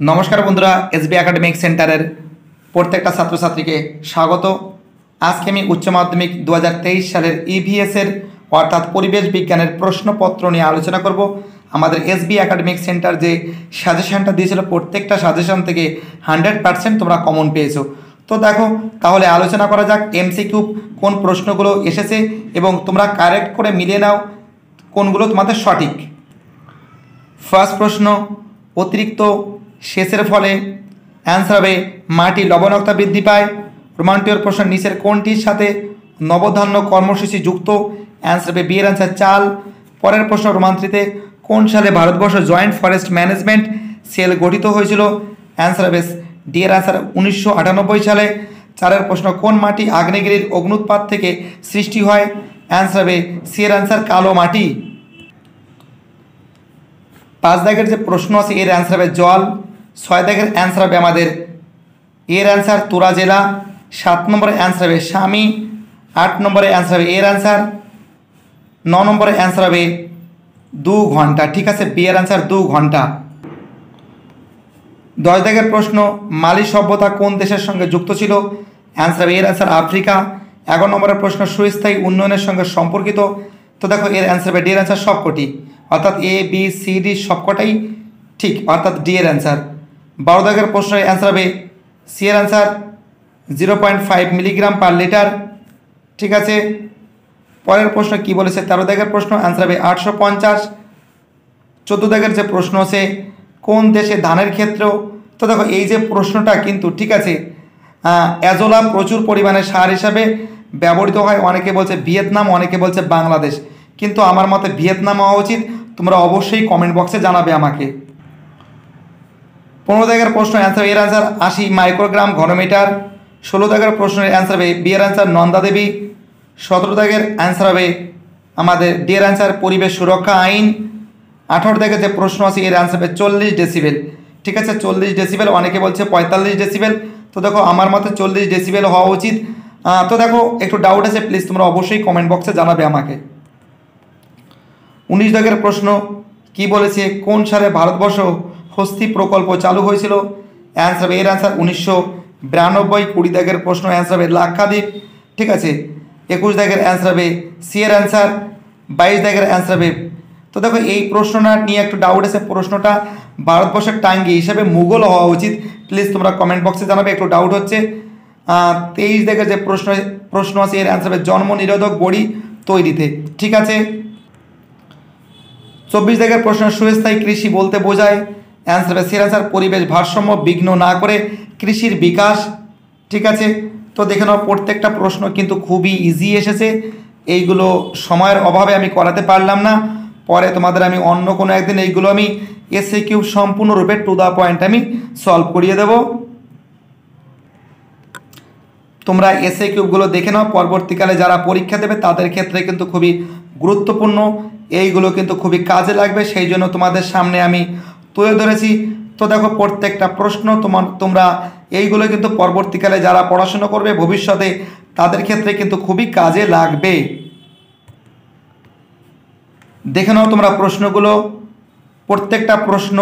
नमस्कार बंधुरा SB academic सेंटारेर प्रत्येकटा छात्र छात्रीके स्वागत। आज के उच्च माध्यमिक 2023 सालेर इभिएसर अर्थात परिवेश विज्ञानेर प्रश्नपत्र निये आलोचना करब। हमारे एसबी एकाडेमिक सेंटर जे सजेशनटा दिएछिलो प्रत्येकटा सजेशन थेके 100% तोमरा कमन पेयेछो। तो देखो ताहले आलोचना करा जाक एमसीक्यू कोन प्रश्नगुलो एसेछे एबं तोमरा कारेक्ट करे मिलिये नाओ कोनगुलो तोमादेर सठिक। फार्स्ट प्रश्न अतिरिक्त सेचेर फले आंसर हबे माटी लवणता बृद्धि पाय। रोमांटियर प्रश्न नीचेर कोनटिर साथे नवधान्य कर्मसूची जुक्त? आंसर हबे बी एर आंसर चाल। परेर प्रश्न रोमांत्रिते कोन साले Bharatvarsh joint forest management cell गठित हयेछिलो? आंसर हबे डी एर आंसर 1998 साले। चारेर प्रश्न कोन माटी आग्नेयगिरिर अग्न्युत्पात थेके सृष्टि हय? आंसर हबे सी एर आंसर कालो माटी। पाँच दागेर जे प्रश्न आछे एर आंसर हबे जल। छय दागेर आंसर हबे आमादेर एर आंसर तुरा जिला। सात नम्बरे आंसर हबे स्वामी। आठ नम्बरे आंसर हबे एर आंसर। नौ नम्बरे आंसर हबे दो घंटा। ठीक है बी एर आंसर दो घंटा। दस दागेर प्रश्न माली सभ्यता कोन देशेर संगे जुक्त छिलो? आंसर हबे एर आंसर आफ्रिका। एगारो नम्बर प्रश्न सुस्थायी उन्नयन संगे सम्पर्कित? तो देखो एर आंसर हबे डी एर आंसर सबकटी, अर्थात ए बी सी डी सबकटाई ठीक, अर्थात डी एर आंसर। बारो दागेर प्रश्न आंसर हबे सी एर आंसर 0.5 मिलीग्राम पर लिटार। ठीक है पर प्रश्न कि बोलेछे? तेरो दागेर प्रश्न आंसर हबे 850। चौदो दागेर जो प्रश्न से कोन देशे धानेर क्षेत्र? तो देखो ये प्रश्नटा किन्तु ठीक है एजोला प्रचुर परिमाणे सार हिसाबे व्यवहृत हय। अनेके बोलछे भियेतनाम, अनेके बोलछे बांग्लादेश, किन्तु आमार मते भियेतनाम हওয়া उचित। तोमरा अवश्य कमेंट बक्से जानाबे आमाके। 15 दागेर प्रश्न आंसर एर आंसर 80 माइक्रोग्राम घनमीटर। 16 दागेर प्रश्न आंसर है बी एर आंसर नंदा देवी। 17 दागेर आंसर है हमारे डी एर आंसर परिवेश सुरक्षा आईन। 18 दागे जो प्रश्न आछे एर आंसर है 40 डेसिबल। ठीक है 40 डेसिबल, अनेके बोलछे 45 डेसिबल। तो देखो आमार मते 40 डेसिबल हওয়া उचित। तो देखो एकटु डाउट आछे, प्लिज तोमरा अवश्य कमेंट बक्से जानाबे आमाके। 19 दागेर प्रश्न कि बोलेछे कोन साले भारतवर्ष हस्ती प्रकल्प चालू हয়েছিল? आंसर है एर आंसर 1992। 20 दागेर प्रश्न आंसर है लाक्षाद्वीप। ठीक है 21 दागेर आंसर है सी एर आंसर। 22 दागेर आंसर है, तो देखो ये प्रश्नटा निये एक डाउट आछे, प्रश्नटा भारतवर्षेर टांगी हिसाब से मुगल हওয়া उचित। प्लिज तुम्हारा कमेंट बक्से जानाबे एक डाउट होच्छे। 23 दागेर जो प्रश्न आछे एर आंसर है जन्म निरोधक बड़ी तैरिते। ठीक है 24 दागेर प्रश्न सुस्थायी कृषि बोलते बोझाय? आंसर है सी एर आंसर परिवेश भारसाम्य विघ्न ना करे कृषिर विकाश। ठीक है तो देखे नाओ प्रत्येकटा प्रश्न किन्तु खूब ही इजी एसेछे, एइगुलो समयेर अभावे आमि कराते पारलाम ना। परे तोमादेर आमि अन्य कोनो एकदिन एइगुलो आमि एसकिउ सम्पूर्ण रूपे टू द पॉइंट आमि सल्व करिए देब। तोमरा एसकिउगुलो देखे नाओ, परवर्तीकाले जारा परीक्षा देबे तादेर क्षेत्रे किन्तु खुबই गुरुत्वपूर्ण, एइगुलो किन्तु खुबই काजे लागबे, सेइ जोन्नो तोमादेर सामने आमि तुले धरेছি। तो देखो प्रत्येकটা প্রশ্ন তোমরা এইগুলো কিন্তু পরবর্তীকালে যারা পড়াশোনা করবে ভবিষ্যতে তাদের ক্ষেত্রে কিন্তু খুবই কাজে লাগবে। দেখে নাও তোমরা প্রশ্নগুলো, প্রত্যেকটা প্রশ্ন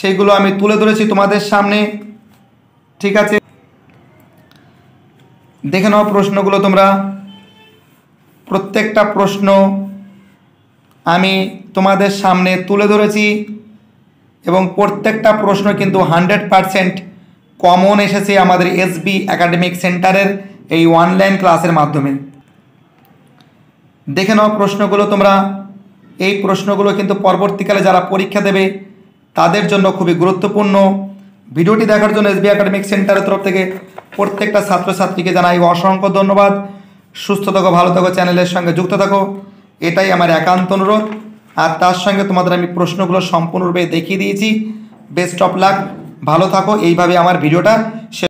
সেইগুলো আমি তুলে ধরেছি তোমাদের সামনে। ঠিক আছে দেখে নাও প্রশ্নগুলো তোমরা, প্রত্যেকটা প্রশ্ন আমি তোমাদের সামনে তুলে ধরেছি এবং প্রত্যেকটা প্রশ্ন কিন্তু 100% কমন এসেছে আমাদের এসবি একাডেমিক সেন্টারের এই অনলাইন ক্লাসের মাধ্যমে। দেখে নাও প্রশ্নগুলো তোমরা, এই প্রশ্নগুলো কিন্তু পরবর্তীকালে যারা পরীক্ষা দেবে তাদের জন্য খুবই গুরুত্বপূর্ণ। ভিডিওটি দেখার জন্য এসবি একাডেমিক সেন্টারের তরফ থেকে প্রত্যেকটা ছাত্রছাত্রীকে জানাই অসংখ্য ধন্যবাদ। সুস্থ থাকো, ভালো থাকো, চ্যানেলের সঙ্গে যুক্ত থাকো, এটাই আমার একান্ত অনুরোধ। আর তার সঙ্গে তোমাদের আমি প্রশ্নগুলো সম্পূর্ণরূপে দেখিয়ে দিয়েছি। বেস্ট অফ লাক, ভালো থাকো। এইভাবে আমার ভিডিওটা